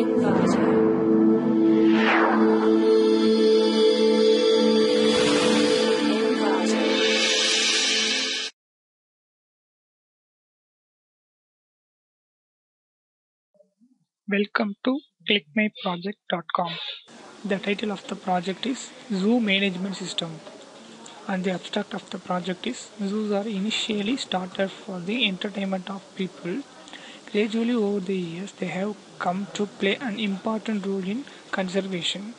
in browser. Welcome to clickmyproject.com. The title of the project is Zoo Management System and the abstract of the project is zoos are initially started for the entertainment of people. Gradually over the years they have come to play an important role in conservation.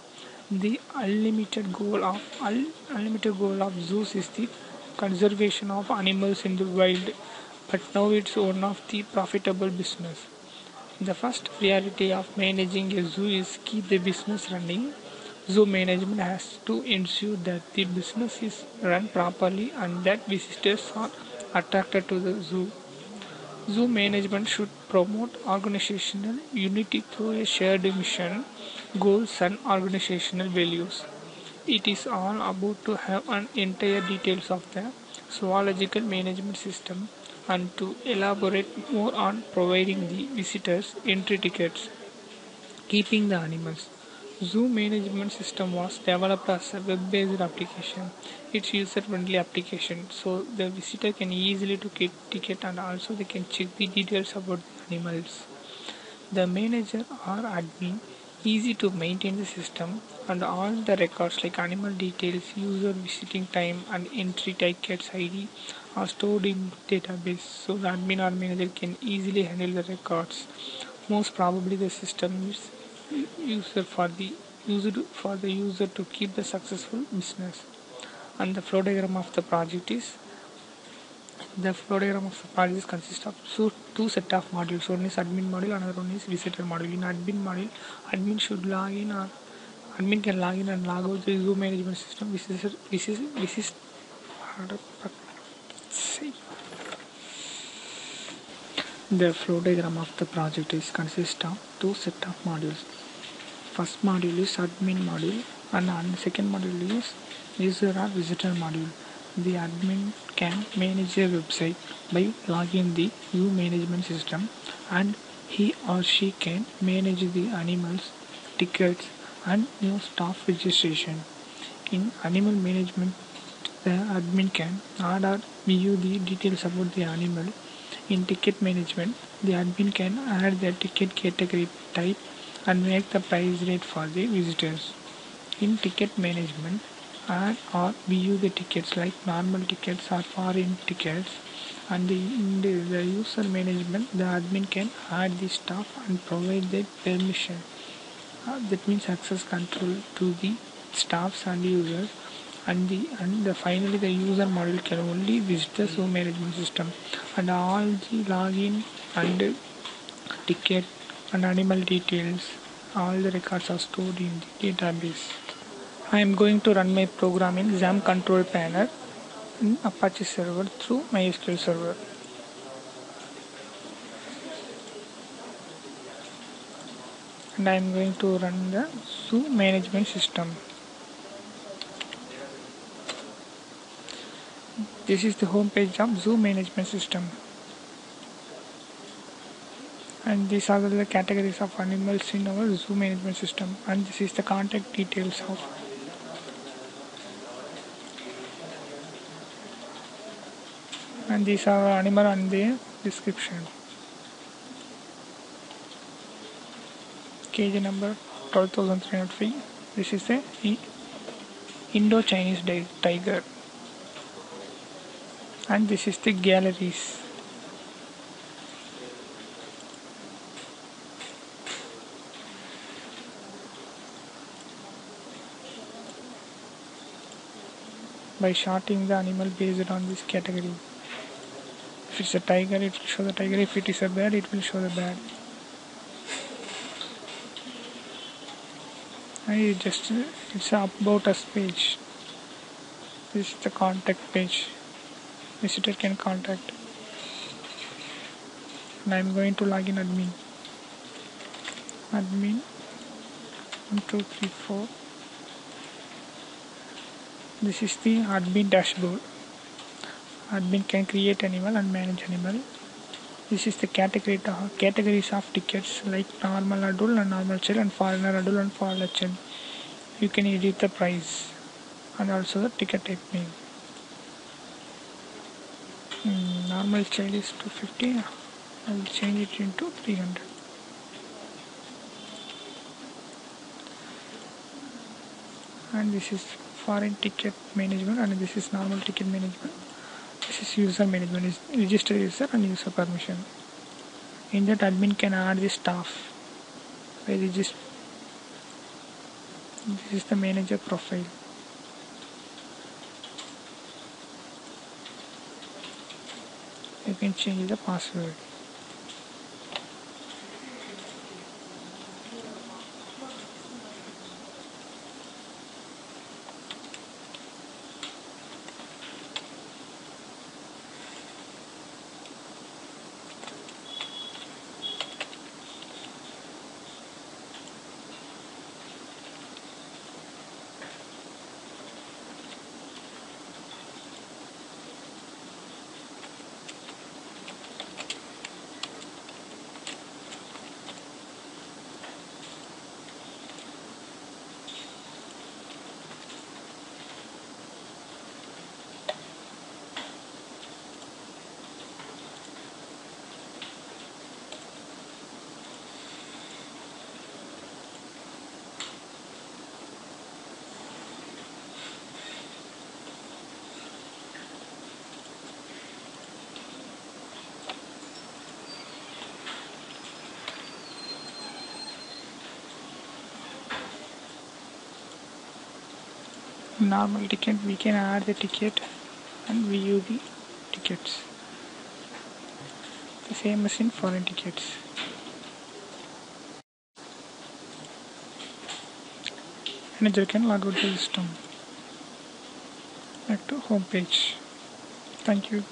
The ultimate goal of zoos is the conservation of animals in the wild, but now it's one of the profitable business. The first priority of managing a zoo is keep the business running. Zoo management has to ensure that the business is run properly and that visitors are attracted to the zoo. Zoo management should promote organizational unity through a shared mission, goals and organizational values. It is all about to have an entire details of the zoological management system and to elaborate more on providing the visitors entry tickets, keeping the animals. Zoo management system was developed as a web-based application. It's user-friendly application, so the visitor can easily to get ticket and also they can check the details about the animals. The manager or admin easy to maintain the system and all the records like animal details, user visiting time and entry tickets ID are stored in database, so the admin or manager can easily handle the records. Most probably the system is used for the user to keep the successful business. And the flow diagram of the project is consists of two set of modules. One is admin module, another one is visitor module. In admin module, admin should log in or admin can log in and log out the zoo management system. The flow diagram of the project is consists of two set of modules. First module is admin module and second module is user or visitor module. The admin can manage their website by logging the zoo management system, and he or she can manage the animals, tickets and new staff registration. In animal management, the admin can add or view the details about the animal. In ticket management, the admin can add the ticket category type and make the price rate for the visitors. In ticket management, add or view the tickets like normal tickets or foreign tickets, and in the user management the admin can add the staff and provide the permission, that means access control to the staffs and users, and finally the user module can only visit the zoo management system, and all the login and ticket and animal details, all the records are stored in the database. I am going to run my program in XAMPP control panel in Apache server through MySQL server. And I am going to run the zoo management system. This is the home page of zoo management system. And these are the categories of animals in our zoo management system. And this is the contact details of and these are animal and their description. Cage number 12,303. This is the Indo-Chinese tiger. And this is the galleries. By sorting the animal based on this category. If it's a tiger, it will show the tiger. If it is a bird, it will show the bird. And it's about us page. This is the contact page. Visitor can contact. And I'm going to log in admin. Admin 1234. This is the admin dashboard. Admin can create animal and manage animal. This is the categories of tickets, like normal adult and normal child and foreigner adult and foreigner child. You can edit the price and also the ticket type name. Normal child is 250. I will change it into 300. And this is foreign ticket management, and this is normal ticket management. This is user management, is register user and user permission. In that, admin can add the staff. This is the manager profile. You can change the password. Normal ticket, we can add the ticket and view the tickets, the same as in foreign tickets. Manager can log out the system. Back to home page. Thank you.